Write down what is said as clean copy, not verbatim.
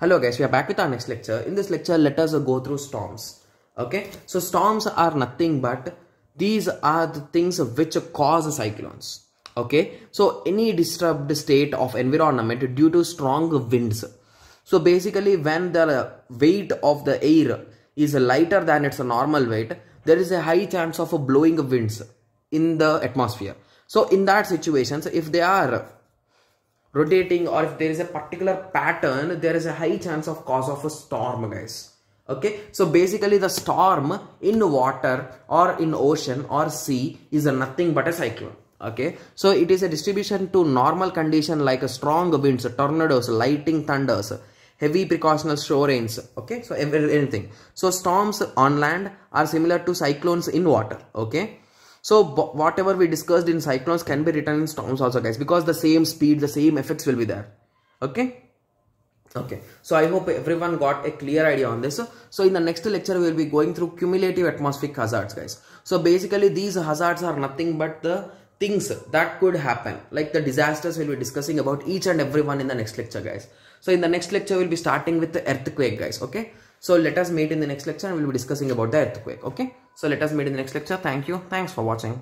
Hello guys, we are back with our next lecture. In this lecture, let us go through storms. Okay, so storms are nothing but these are the things which cause cyclones. Okay, so any disturbed state of environment due to strong winds. So basically, when the weight of the air is lighter than its normal weight, there is a high chance of blowing winds in the atmosphere. So in that situation, if they are rotating or if there is a particular pattern, there is a high chance of cause of a storm, guys. Okay, so basically the storm in water or in ocean or sea is nothing but a cyclone. Okay, so it is a distribution to normal condition like a strong winds, tornadoes, lightning, thunders, heavy precautional shore rains. Okay, so anything. So storms on land are similar to cyclones in water. Okay. So whatever we discussed in cyclones can be written in storms also, guys, because the same speed, the same effects will be there. Okay. Okay. So I hope everyone got a clear idea on this. So in the next lecture, we will be going through cumulative atmospheric hazards, guys. So basically these hazards are nothing but the things that could happen, like the disasters. We'll be discussing about each and every one in the next lecture, guys. So in the next lecture, we'll be starting with the earthquake, guys. Okay. So let us meet in the next lecture and we'll be discussing about the earthquake. Okay. So let us meet in the next lecture. Thank you. Thanks for watching.